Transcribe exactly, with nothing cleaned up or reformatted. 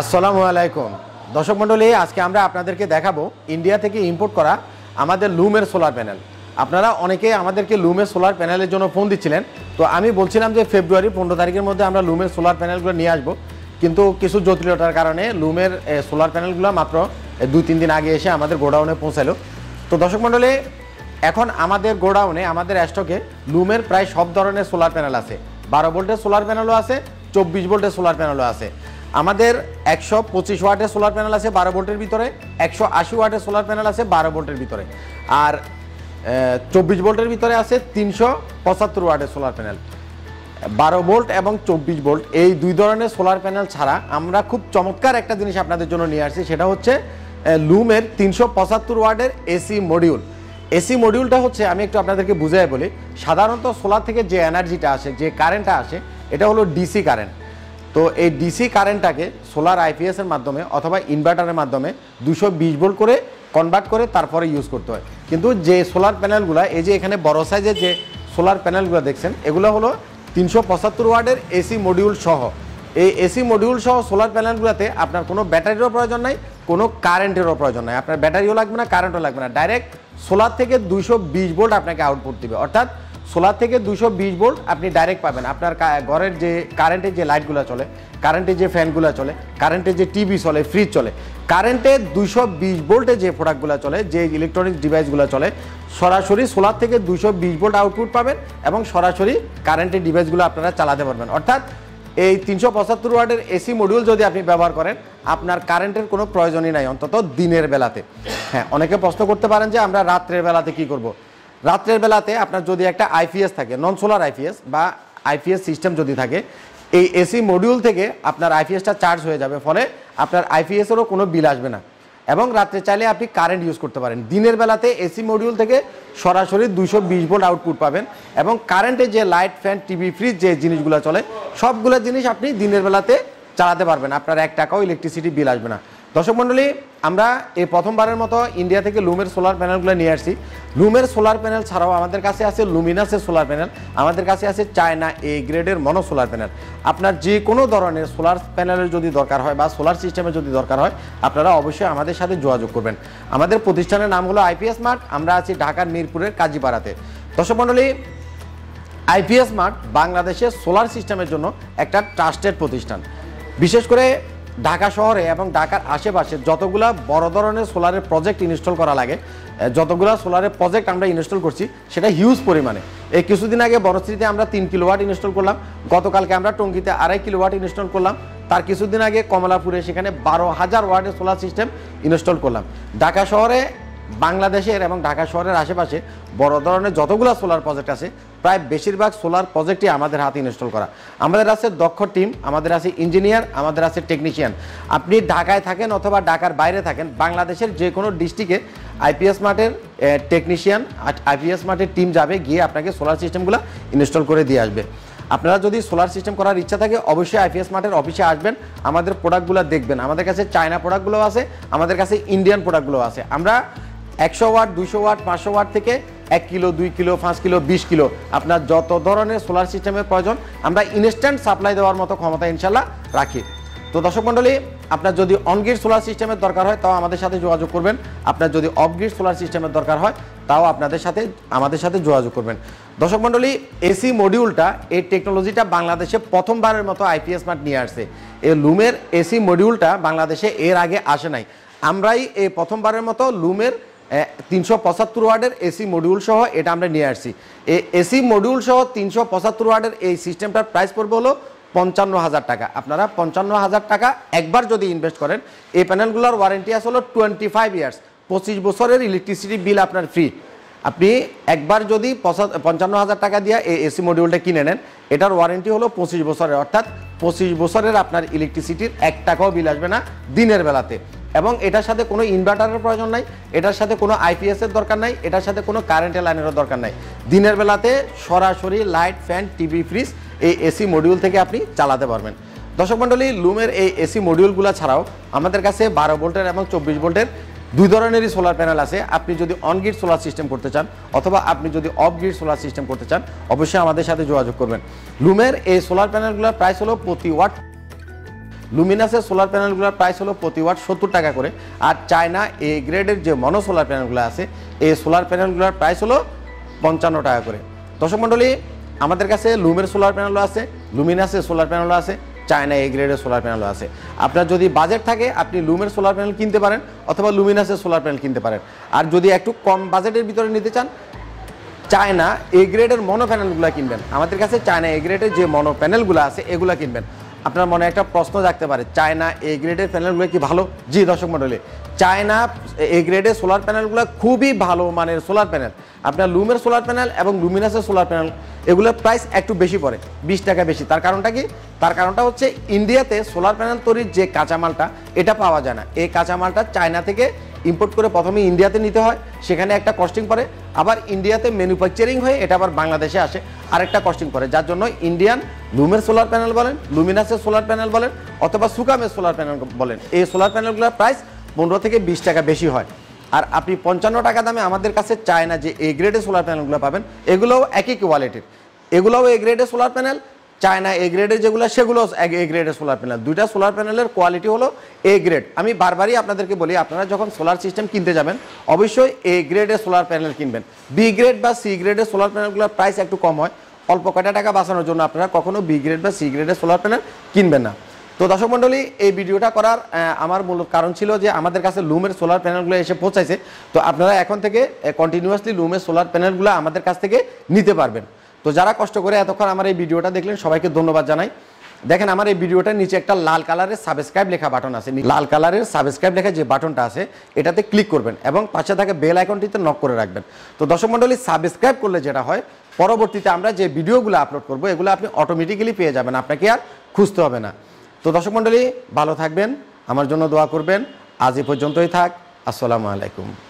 আসসালামু আলাইকুম দর্শক মণ্ডলী আজকে আমরা আপনাদেরকে দেখাবো ইন্ডিয়া থেকে ইম্পোর্ট করা আমাদের লুমের সোলার প্যানেল আপনারা অনেকেই আমাদেরকে লুমের সোলার প্যানেলের জন্য ফোন দিচ্ছিলেন তো আমি বলছিলাম যে ফেব্রুয়ারি পনেরো তারিখের মধ্যে আমরা লুমের সোলার প্যানেলগুলো নিয়ে আসবো কিন্তু কিছু জটিলতার কারণে লুমের সোলার প্যানেলগুলো মাত্র দুই তিন দিন আগে এসে আমাদের গোডাউনে পৌঁছালো তো দর্শক মণ্ডলী এখন আমাদের গোডাউনে আমাদের স্টকে লুমের প্রায় সব ধরনের সোলার প্যানেল আছে বারো ভোল্টের সোলার প্যানেলও আছে চব্বিশ ভোল্টের সোলার প্যানেলও আছে আমাদের একশো পঁচিশ ওয়াটের সোলার প্যানেল আছে বারো ভোল্টের ভিতরে একশো আশি ওয়াটের সোলার প্যানেল আছে বারো ভোল্টের ভিতরে আর চব্বিশ ভোল্টের ভিতরে আছে তিনশো পঁচাত্তর ওয়াটের সোলার প্যানেল বারো ভোল্ট এবং চব্বিশ ভোল্ট এই দুই ধরনের সোলার প্যানেল ছাড়া আমরা খুব চমৎকার একটা জিনিস আপনাদের জন্য নিয়ে আসছি সেটা হচ্ছে লুমের তিনশো পঁচাত্তর ওয়াটের এসি মডিউল এসি মডিউলটা হচ্ছে আমি একটু আপনাদেরকে বুঝাই বলি সাধারণত সোলার থেকে যে এনার্জিটা আসে যে কারেন্টটা আসে এটা হলো ডিসি কারেন্ট তো এই ডিসি কারেন্টটাকে সোলার আইপিএসের মাধ্যমে অথবা ইনভার্টারের মাধ্যমে দুশো বিশ ভোল্ট করে কনভার্ট করে তারপরে ইউজ করতে হয় কিন্তু যে সোলার প্যানেলগুলো এই যে এখানে বড় সাইজের যে সোলার প্যানেলগুলো দেখছেন এগুলো হলো তিনশো পঁচাত্তর ওয়াটের এসি মডিউল সহ এই এসি মডিউল সহ সোলার প্যানেলগুলোতে আপনার কোনো ব্যাটারিরও প্রয়োজন নাই কোনো কারেন্টেরও প্রয়োজন নাই আপনার ব্যাটারিও লাগবে না কারেন্টও লাগবে না ডাইরেক্ট সোলার থেকে দুশো বিশ ভোল্ট আপনাকে আউটপুট দেবে অর্থাৎ সোলার থেকে দুশো বিশ ভোল্ট আপনি ডাইরেক্ট পাবেন আপনার ঘরের যে কারেন্টের যে লাইটগুলো চলে কারেন্টের যে ফ্যানগুলো চলে কারেন্টের যে টিভি চলে ফ্রিজ চলে কারেন্টে দুশো বিশ ভোল্টে যে প্রোডাক্টগুলো চলে যে ইলেকট্রনিক্স ডিভাইসগুলো চলে সরাসরি সোলার থেকে দুশো বিশ ভোল্ট আউটপুট পাবেন এবং সরাসরি কারেন্টের ডিভাইসগুলো আপনারা চালাতে পারবেন অর্থাৎ এই তিনশো পঁচাত্তর ওয়াটের এসি মডিউল যদি আপনি ব্যবহার করেন আপনার কারেন্টের কোনো প্রয়োজনই নাই অন্তত দিনের বেলাতে হ্যাঁ অনেকে প্রশ্ন করতে পারেন যে আমরা রাত্রের বেলাতে কী করব। রাত্রের বেলাতে আপনার যদি একটা আইপিএস থাকে নন সোলার আইপিএস বা আইপিএস সিস্টেম যদি থাকে এই এসি মডিউল থেকে আপনার আইপিএসটা চার্জ হয়ে যাবে ফলে আপনার আইপিএসেরও কোনো বিল আসবে না এবং রাত্রে চাইলে আপনি কারেন্ট ইউজ করতে পারেন দিনের বেলাতে এসি মডিউল থেকে সরাসরি দুশো বিশ ভোল্ট আউটপুট পাবেন এবং কারেন্টে যে লাইট ফ্যান টিভি ফ্রিজ যে জিনিসগুলো চলে সবগুলো জিনিস আপনি দিনের বেলাতে চালাতে পারবেন আপনার এক টাকাও ইলেকট্রিসিটি বিল আসবে না দর্শক মণ্ডলী আমরা এই প্রথমবারের মতো ইন্ডিয়া থেকে লুমের সোলার প্যানেলগুলো নিয়ে আসছি লুমের সোলার প্যানেল ছাড়াও আমাদের কাছে আছে লুমিনাসের সোলার প্যানেল আমাদের কাছে আছে চায়না এ গ্রেডের মনো সোলার প্যানেল আপনার যে কোনো ধরনের সোলার প্যানেলের যদি দরকার হয় বা সোলার সিস্টেমের যদি দরকার হয় আপনারা অবশ্যই আমাদের সাথে যোগাযোগ করবেন আমাদের প্রতিষ্ঠানের নাম হলো আইপিএস মার্ট আমরা আছি ঢাকার মিরপুরের কাজিপাড়াতে দর্শক মণ্ডলী আইপিএস মার্ট বাংলাদেশের সোলার সিস্টেমের জন্য একটা ট্রাস্টেড প্রতিষ্ঠান বিশেষ করে ঢাকা শহরে এবং ঢাকার আশেপাশে যতগুলা বড় ধরনের সোলারের প্রজেক্ট ইনস্টল করা লাগে যতগুলা সোলারের প্রজেক্ট আমরা ইনস্টল করছি সেটা হিউজ পরিমাণে এই কিছুদিন আগে বড়শ্রীতে আমরা তিন কিলোওয়াট ইনস্টল করলাম গতকালকে আমরা টঙ্গিতে আড়াই কিলোওয়াট ইনস্টল করলাম তার কিছুদিন আগে কমলাপুরে সেখানে বারো হাজার ওয়াটের সোলার সিস্টেম ইনস্টল করলাম ঢাকা শহরে বাংলাদেশের এবং ঢাকা শহরের আশেপাশে বড় ধরনের যতগুলো সোলার প্রজেক্ট আছে প্রায় বেশিরভাগ সোলার প্রজেক্টই আমাদের হাতে ইনস্টল করা আমাদের আছে দক্ষ টিম আমাদের আছে ইঞ্জিনিয়ার আমাদের আছে টেকনিশিয়ান আপনি ঢাকায় থাকেন অথবা ঢাকার বাইরে থাকেন বাংলাদেশের যে কোনো ডিস্ট্রিক্টে আইপিএস মার্টের টেকনিশিয়ান আইপিএস মার্টের টিম যাবে গিয়ে আপনাকে সোলার সিস্টেমগুলো ইনস্টল করে দিয়ে আসবে আপনারা যদি সোলার সিস্টেম করার ইচ্ছা থাকে অবশ্যই আইপিএস মার্টের অফিসে আসবেন আমাদের প্রোডাক্টগুলো দেখবেন আমাদের কাছে চায়না প্রোডাক্টগুলো আছে আমাদের কাছে ইন্ডিয়ান প্রোডাক্টগুলো আছে আমরা একশো ওয়াট দুশো ওয়াট পাঁচশো ওয়াট থেকে এক কিলো দুই কিলো পাঁচ কিলো বিশ কিলো আপনার যত ধরনের সোলার সিস্টেমের প্রয়োজন আমরা ইনস্ট্যান্ট সাপ্লাই দেওয়ার মতো ক্ষমতা ইনশাল্লাহ রাখি তো দর্শক মণ্ডলী আপনার যদি অনগ্রিড সোলার সিস্টেমের দরকার হয় তাও আমাদের সাথে যোগাযোগ করবেন আপনার যদি অফগ্রিড সোলার সিস্টেমের দরকার হয় তাও আপনাদের সাথে আমাদের সাথে যোগাযোগ করবেন দর্শক মণ্ডলী এসি মডিউলটা এই টেকনোলজিটা বাংলাদেশে প্রথমবারের মতো আইপিএস মার্ট নিয়ে আসছে এই লুমের এসি মডিউলটা বাংলাদেশে এর আগে আসে নাই আমরাই এই প্রথমবারের মতো লুমের তিনশো পঁচাত্তর ওয়াটের এসি মডিউল সহ এটা আমরা নিয়ে আসছি এই এসি মডিউল সহ তিনশো পঁচাত্তর ওয়াটের এই সিস্টেমটার প্রাইস পড়বে হলো পঞ্চান্ন হাজার টাকা আপনারা পঞ্চান্ন হাজার টাকা একবার যদি ইনভেস্ট করেন এই প্যানেলগুলোর ওয়ারেন্টি আছে হলো টোয়েন্টি ফাইভ ইয়ার্স পঁচিশ বছরের ইলেকট্রিসিটি বিল আপনার ফ্রি আপনি একবার যদি পঞ্চান্ন হাজার টাকা দিয়ে এই এসি মডিউলটা কিনে নেন এটার ওয়ারেন্টি হলো পঁচিশ বছরের অর্থাৎ পঁচিশ বছরের আপনার ইলেকট্রিসিটির এক টাকাও বিল আসবে না দিনের বেলাতে এবং এটার সাথে কোনো ইনভার্টারের প্রয়োজন নাই এটার সাথে কোনো আইপিএসের দরকার নাই এটার সাথে কোনো কারেন্টের লাইনেরও দরকার নাই দিনের বেলাতে সরাসরি লাইট ফ্যান টিভি ফ্রিজ এই এসি মডিউল থেকে আপনি চালাতে পারবেন দর্শক মণ্ডলী লুমের এই এসি মডিউলগুলো ছাড়াও আমাদের কাছে বারো ভোল্টের এবং চব্বিশ ভোল্টের দুই ধরনেরই সোলার প্যানেল আছে আপনি যদি অনগ্রিড সোলার সিস্টেম করতে চান অথবা আপনি যদি অফগ্রিড সোলার সিস্টেম করতে চান অবশ্যই আমাদের সাথে যোগাযোগ করবেন লুমের এই সোলার প্যানেলগুলোর প্রাইস হলো প্রতি ওয়াট লুমিনাসের সোলার প্যানেলগুলোর প্রাইস হলো প্রতি ওয়াট সত্তর টাকা করে আর চায়না এ গ্রেডের যে মনো সোলার প্যানেলগুলো আছে এই সোলার প্যানেলগুলোর প্রাইস হলো পঞ্চান্ন টাকা করে। দর্শক মণ্ডলী, আমাদের কাছে লুমের সোলার প্যানেলও আছে, লুমিনাসের সোলার প্যানেলও আছে, চায়না এ গ্রেডের সোলার প্যানেলও আছে। আপনার যদি বাজেট থাকে আপনি লুমের সোলার প্যানেল কিনতে পারেন অথবা লুমিনাসের সোলার প্যানেল কিনতে পারেন। আর যদি একটু কম বাজেটের ভিতরে নিতে চান চায়না এ গ্রেডের মনো প্যানেলগুলো কিনবেন। আমাদের কাছে চায়না এ গ্রেডের যে মনো প্যানেলগুলো আছে এগুলো কিনবেন। আপনার মনে একটা প্রশ্ন জাগতে পারে, চায়না এ গ্রেডের প্যানেলগুলো কি ভালো? জি দর্শক মণ্ডলী, চায়না এ গ্রেডের সোলার প্যানেলগুলো খুবই ভালো মানের সোলার প্যানেল। আপনার লুমের সোলার প্যানেল এবং লুমিনাসের সোলার প্যানেল এগুলোর প্রাইস একটু বেশি পড়ে, বিশ টাকা বেশি। তার কারণটা কি? তার কারণটা হচ্ছে ইন্ডিয়াতে সোলার প্যানেল তৈরির যে কাঁচামালটা এটা পাওয়া যায় না। এই কাঁচামালটা চায়না থেকে ইম্পোর্ট করে প্রথমে ইন্ডিয়াতে নিতে হয়, সেখানে একটা কস্টিং পড়ে, আবার ইন্ডিয়াতে ম্যানুফ্যাকচারিং হয়ে এটা আবার বাংলাদেশে আসে আরেকটা কস্টিং পড়ে। যার জন্য ইন্ডিয়ান লুমের সোলার প্যানেল বলেন, লুমিনাসের সোলার প্যানেল বলেন অথবা সুকামের সোলার প্যানেল বলেন, এই সোলার প্যানেলগুলোর প্রাইস পনেরো থেকে বিশ টাকা বেশি হয়। আর আপনি পঞ্চান্ন টাকা দামে আমাদের কাছে চায়না যে এ গ্রেডের সোলার প্যানেলগুলো পাবেন, এগুলোও একই কোয়ালিটির, এগুলোও এ গ্রেডের সোলার প্যানেল। চায়না এ গ্রেডের যেগুলো সেগুলো এ গ্রেডের সোলার প্যানেল। দুইটা সোলার প্যানেলের কোয়ালিটি হলো এ গ্রেড। আমি বারবারই আপনাদেরকে বলি, আপনারা যখন সোলার সিস্টেম কিনতে যাবেন অবশ্যই এ গ্রেডের সোলার প্যানেল কিনবেন। বি গ্রেড বা সি গ্রেডের সোলার প্যানেলগুলোর প্রাইস একটু কম হয়, অল্প কয়টা টাকা বাঁচানোর জন্য আপনারা কখনো বি গ্রেড বা সি গ্রেডের সোলার প্যানেল কিনবেন না। তো দর্শক মণ্ডলী, এই ভিডিওটা করার আমার মূল কারণ ছিল যে আমাদের কাছে লুমের সোলার প্যানেলগুলো এসে পৌঁছাইছে, তো আপনারা এখন থেকে কন্টিনিউয়াসলি লুমের সোলার প্যানেলগুলো আমাদের কাছ থেকে নিতে পারবেন। তো যারা কষ্ট করে এতক্ষণ আমার এই ভিডিওটা দেখলেন সবাইকে ধন্যবাদ জানাই। দেখেন আমার এই ভিডিওটার নিচে একটা লাল কালারের সাবস্ক্রাইব লেখা বাটন আছে, লাল কালারের সাবস্ক্রাইব লেখা যে বাটনটা আছে এটাতে ক্লিক করবেন এবং পাশে থাকা বেল আইকনটিতে নক করে রাখবেন। তো দর্শক মণ্ডলী, সাবস্ক্রাইব করলে যেটা হয় পরবর্তীতে আমরা যে ভিডিওগুলো আপলোড করব এগুলো আপনি অটোমেটিক্যালি পেয়ে যাবেন, আপনাকে আর খুঁজতে হবে না। তো দর্শক মণ্ডলী, ভালো থাকবেন, আমার জন্য দোয়া করবেন। আজ এই পর্যন্তই থাক। আসসালামু আলাইকুম।